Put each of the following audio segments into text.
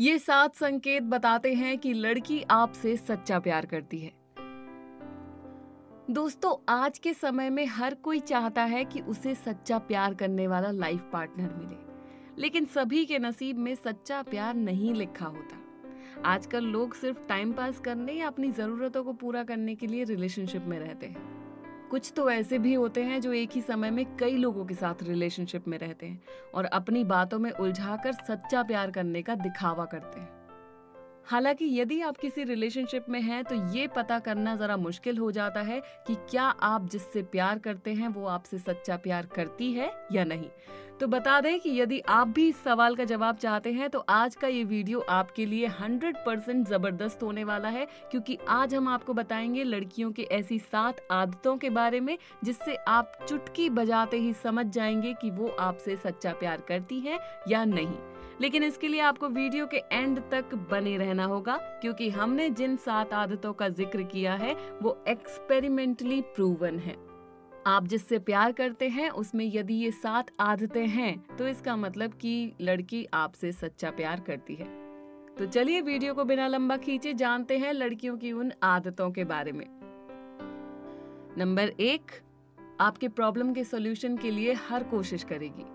ये 7 संकेत बताते हैं कि लड़की आपसे सच्चा प्यार करती है। दोस्तों, आज के समय में हर कोई चाहता है कि उसे सच्चा प्यार करने वाला लाइफ पार्टनर मिले, लेकिन सभी के नसीब में सच्चा प्यार नहीं लिखा होता। आजकल लोग सिर्फ टाइम पास करने या अपनी ज़रूरतों को पूरा करने के लिए रिलेशनशिप में रहते हैं। कुछ तो ऐसे भी होते हैं जो एक ही समय में कई लोगों के साथ रिलेशनशिप में रहते हैं और अपनी बातों में उलझाकर सच्चा प्यार करने का दिखावा करते हैं। हालांकि यदि आप किसी रिलेशनशिप में हैं तो ये पता करना ज़रा मुश्किल हो जाता है कि क्या आप जिससे प्यार करते हैं वो आपसे सच्चा प्यार करती है या नहीं। तो बता दें कि यदि आप भी इस सवाल का जवाब चाहते हैं तो आज का ये वीडियो आपके लिए 100% ज़बरदस्त होने वाला है, क्योंकि आज हम आपको बताएंगे लड़कियों के ऐसी 7 आदतों के बारे में जिससे आप चुटकी बजाते ही समझ जाएंगे कि वो आपसे सच्चा प्यार करती है या नहीं। लेकिन इसके लिए आपको वीडियो के एंड तक बने रहना होगा, क्योंकि हमने जिन 7 आदतों का जिक्र किया है वो एक्सपेरिमेंटली प्रूवन है। आप जिससे प्यार करते हैं उसमें यदि ये 7 आदतें हैं तो इसका मतलब कि लड़की आपसे सच्चा प्यार करती है। तो चलिए वीडियो को बिना लंबा खींचे जानते हैं लड़कियों की उन आदतों के बारे में। नंबर 1, आपके प्रॉब्लम के सॉल्यूशन के लिए हर कोशिश करेगी।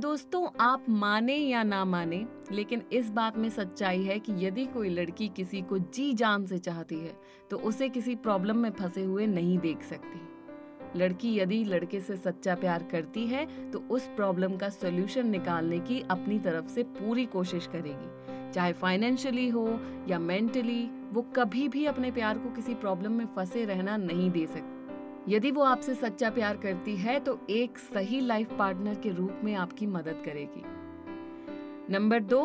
दोस्तों, आप माने या ना माने, लेकिन इस बात में सच्चाई है कि यदि कोई लड़की किसी को जी जान से चाहती है तो उसे किसी प्रॉब्लम में फंसे हुए नहीं देख सकती। लड़की यदि लड़के से सच्चा प्यार करती है तो उस प्रॉब्लम का सॉल्यूशन निकालने की अपनी तरफ से पूरी कोशिश करेगी, चाहे फाइनेंशियली हो या मेंटली। वो कभी भी अपने प्यार को किसी प्रॉब्लम में फंसे रहना नहीं दे सकती। यदि वो आपसे सच्चा प्यार करती है तो एक सही लाइफ पार्टनर के रूप में आपकी मदद करेगी। नंबर 2,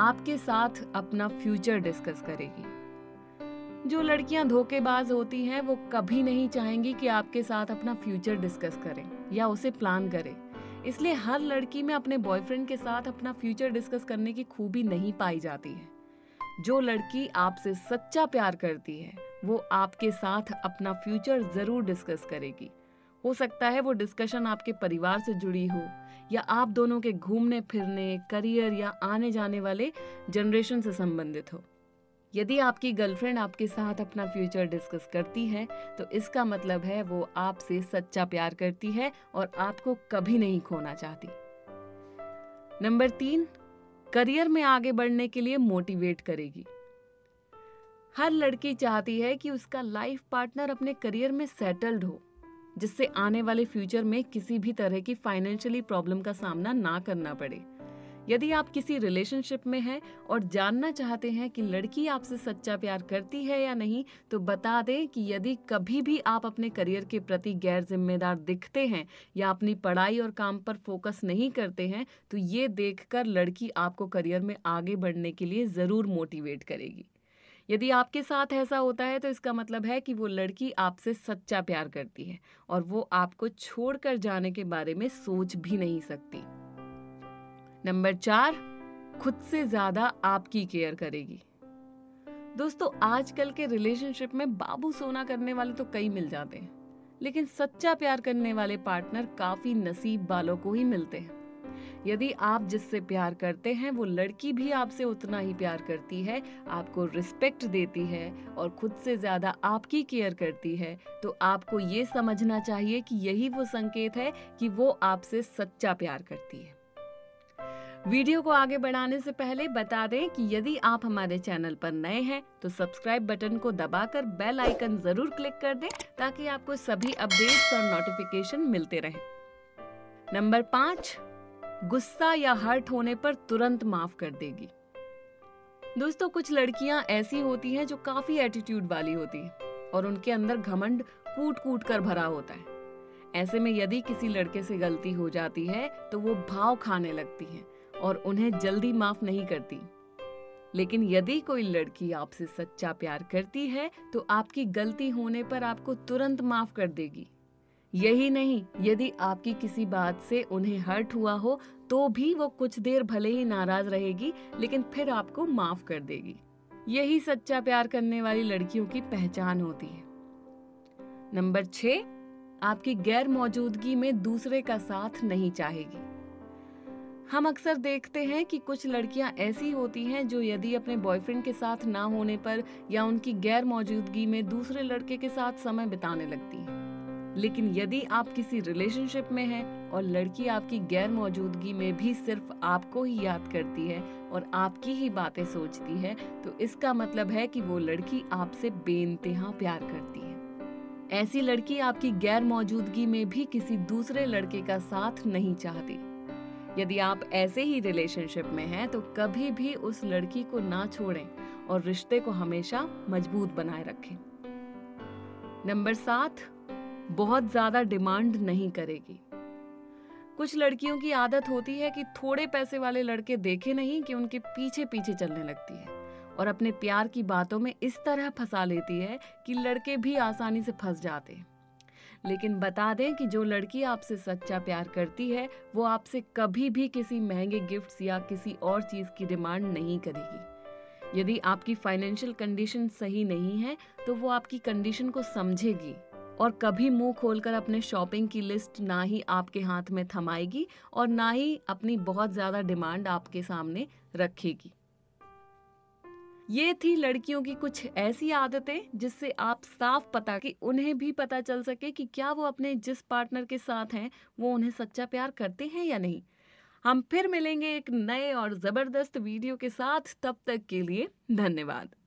आपके साथ अपना फ्यूचर डिस्कस करेगी। जो लड़कियां धोखेबाज होती हैं वो कभी नहीं चाहेंगी कि आपके साथ अपना फ्यूचर डिस्कस करें या उसे प्लान करें। इसलिए हर लड़की में अपने बॉयफ्रेंड के साथ अपना फ्यूचर डिस्कस करने की खूबी नहीं पाई जाती है। जो लड़की आपसे सच्चा प्यार करती है वो आपके साथ अपना फ्यूचर ज़रूर डिस्कस करेगी। हो सकता है वो डिस्कशन आपके परिवार से जुड़ी हो या आप दोनों के घूमने फिरने, करियर या आने जाने वाले जनरेशन से संबंधित हो। यदि आपकी गर्लफ्रेंड आपके साथ अपना फ्यूचर डिस्कस करती है तो इसका मतलब है वो आपसे सच्चा प्यार करती है और आपको कभी नहीं खोना चाहती। नंबर 3, करियर में आगे बढ़ने के लिए मोटिवेट करेगी। हर लड़की चाहती है कि उसका लाइफ पार्टनर अपने करियर में सेटल्ड हो, जिससे आने वाले फ्यूचर में किसी भी तरह की फाइनेंशियली प्रॉब्लम का सामना ना करना पड़े। यदि आप किसी रिलेशनशिप में हैं और जानना चाहते हैं कि लड़की आपसे सच्चा प्यार करती है या नहीं, तो बता दें कि यदि कभी भी आप अपने करियर के प्रति गैर जिम्मेदार दिखते हैं या अपनी पढ़ाई और काम पर फोकस नहीं करते हैं तो ये देखकर लड़की आपको करियर में आगे बढ़ने के लिए ज़रूर मोटिवेट करेगी। यदि आपके साथ ऐसा होता है तो इसका मतलब है कि वो लड़की आपसे सच्चा प्यार करती है और वो आपको छोड़कर जाने के बारे में सोच भी नहीं सकती। नंबर 4, खुद से ज़्यादा आपकी केयर करेगी। दोस्तों, आजकल के रिलेशनशिप में बाबू सोना करने वाले तो कई मिल जाते हैं, लेकिन सच्चा प्यार करने वाले पार्टनर काफ़ी नसीब वालों को ही मिलते हैं। यदि आप जिससे प्यार करते हैं वो लड़की भी आपसे उतना ही प्यार करती है, आपको रिस्पेक्ट देती है और खुद से ज़्यादा आपकी केयर करती है, तो आपको ये समझना चाहिए कि यही वो संकेत है कि वो आपसे सच्चा प्यार करती है। वीडियो को आगे बढ़ाने से पहले बता दें कि यदि आप हमारे चैनल पर नए हैं तो सब्सक्राइब बटन को दबाकर बेल आइकन ज़रूर क्लिक कर दें ताकि आपको सभी अपडेट्स और नोटिफिकेशन मिलते रहें। नंबर 5, गुस्सा या हर्ट होने पर तुरंत माफ कर देगी। दोस्तों, कुछ लड़कियां ऐसी होती हैं जो काफी एटीट्यूड वाली होती हैं और उनके अंदर घमंड कूट-कूट कर भरा होता है। ऐसे में यदि किसी लड़के से गलती हो जाती है तो वो भाव खाने लगती हैं और उन्हें जल्दी माफ नहीं करती। लेकिन यदि कोई लड़की आपसे सच्चा प्यार करती है तो आपकी गलती होने पर आपको तुरंत माफ कर देगी। यही नहीं, यदि आपकी किसी बात से उन्हें हर्ट हुआ हो तो भी वो कुछ देर भले ही नाराज रहेगी, लेकिन फिर आपको माफ कर देगी। यही सच्चा प्यार करने वाली लड़कियों की पहचान होती है। नंबर 6, आपकी गैर मौजूदगी में दूसरे का साथ नहीं चाहेगी। हम अक्सर देखते हैं कि कुछ लड़कियां ऐसी होती हैं जो यदि अपने बॉयफ्रेंड के साथ ना होने पर या उनकी गैर मौजूदगी में दूसरे लड़के के साथ समय बिताने लगती हैं। लेकिन यदि आप किसी रिलेशनशिप में हैं और लड़की आपकी गैर मौजूदगी में भी सिर्फ आपको ही याद करती है और आपकी ही बातें सोचती है, तो इसका मतलब है कि वो लड़की आपसे बेइंतहा प्यार करती है। ऐसी लड़की आपकी गैर मौजूदगी में भी किसी दूसरे लड़के का साथ नहीं चाहती। यदि आप ऐसे ही रिलेशनशिप में हैं तो कभी भी उस लड़की को ना छोड़ें और रिश्ते को हमेशा मजबूत बनाए रखें। नंबर 7, बहुत ज़्यादा डिमांड नहीं करेगी। कुछ लड़कियों की आदत होती है कि थोड़े पैसे वाले लड़के देखे नहीं कि उनके पीछे पीछे चलने लगती है और अपने प्यार की बातों में इस तरह फंसा लेती है कि लड़के भी आसानी से फंस जाते हैं। लेकिन बता दें कि जो लड़की आपसे सच्चा प्यार करती है वो आपसे कभी भी किसी महंगे गिफ्ट्स या किसी और चीज़ की डिमांड नहीं करेगी। यदि आपकी फाइनेंशियल कंडीशन सही नहीं है तो वो आपकी कंडीशन को समझेगी और कभी मुंह खोलकर अपने शॉपिंग की लिस्ट ना ही आपके हाथ में थमाएगी और ना ही अपनी बहुत ज़्यादा डिमांड आपके सामने रखेगी। ये थी लड़कियों की कुछ ऐसी आदतें जिससे आप साफ पता कि उन्हें भी पता चल सके कि क्या वो अपने जिस पार्टनर के साथ हैं वो उन्हें सच्चा प्यार करते हैं या नहीं। हम फिर मिलेंगे एक नए और ज़बरदस्त वीडियो के साथ, तब तक के लिए धन्यवाद।